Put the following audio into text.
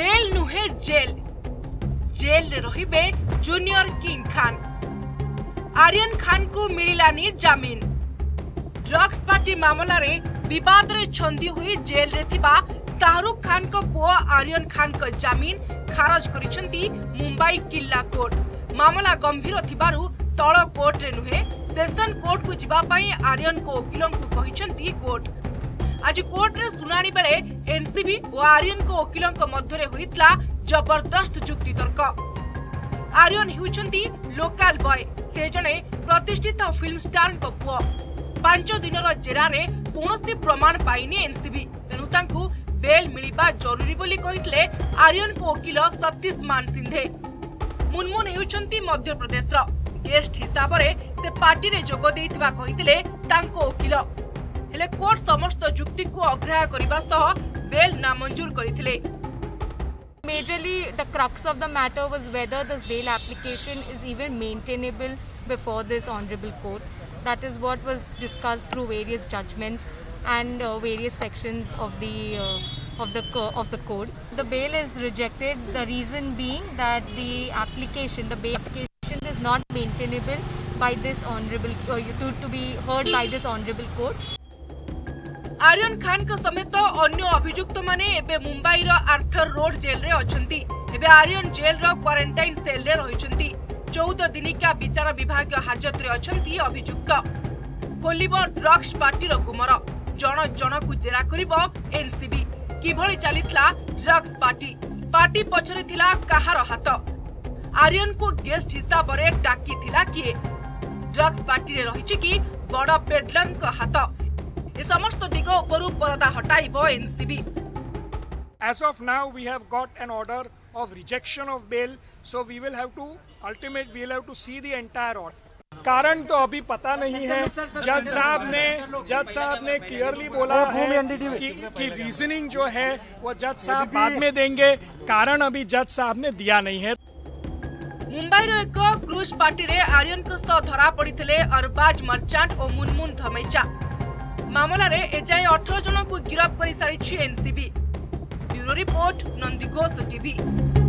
Bell नुहे jail जेल रे रहिबे जूनियर किंग खान। आर्यन खान को मिलिलानी जमीन। ड्रग्स पार्टी मामला रे विवाद रे छंदी हुई जेल रे थिबा शाहरुख खान को पुओ आर्यन खान को जमीन खारज करिसंती मुंबई किल्ला कोर्ट। मामला गंभीर थिबारु तळ कोर्ट रे नुहे सेशन कोर्ट को जिबा पई आर्यन को वकीलों को कहिसंती कोर्ट। आज कोर्ट रे सुनानी बेले एनसीबी और आर्यन को वकीलों को मध्य रे होइतला जबरदस्त जुक्ति तर्क। आर्यन होउचंती लोकल बॉय, से जने प्रतिष्ठित फिल्म स्टार को पुओ। 5 दिनर जेरा रे कोनोसी प्रमाण पाइनी एनसीबी, एनु तांकू बेल मिलिबा जरूरी बोली कहितले आर्यन को वकील सतीश मान सिंधे। मुनमुन हेउचंती मध्य प्रदेश रो गेस्ट हिसाब रे से पार्टी रे जोग देइतबा कहितले तांको वकील। हेले कोर्ट समस्त जुक्ति को अग्राह्य करिबा सह बेल नामंजूर करितले। Majorly the crux of the matter was whether this bail application is even maintainable before this honorable court. That is what was discussed through various judgments and various sections of the code. The bail is rejected, the reason being that the bail application is not maintainable by this honorable to be heard by this honorable court. Aryan Khan को समेत अन्य अभियुक्त माने एबे मुंबई रो Arthur road jail रे अछंती। एबे आर्यन जेल रो क्वारंटाइन सेल रे रहिसंती। 14 दिनिका विचार विभाग हाजत रे अछंती अभियुक्त। खोलिबो ड्रग्स पार्टी रो गुमर। जण जण को जेरा करिबो एनसीबी। किभली चलीतला ड्रग्स पार्टी, पार्टी पछरे थिला कहार हात। आर्यन को गेस्ट हिसाब रे टाकी थिला किए। ड्रग्स पार्टी रे रहिछि कि बडो पेडलन को हात। समस्त दिग उपरू परदा हटाइबो NCB. As of now we have got an order of rejection of bail, so we will have to see the entire order. कारण तो अभी पता नहीं है। जज साहब ने क्लियरली बोला है कि रीजनिंग जो है वो जज साहब बाद में देंगे। कारण अभी जज साहब ने दिया नहीं है। मुंबई रो एक क्रूज पार्टी रे आर्यन को धरा पड़ीथिले अरबाज मर्चांट और मुनमुन धमेचा। मामला रे एजाए 18 जन को गिरफ्त कर सारी NCB. Bureau report, Nandighosh TV.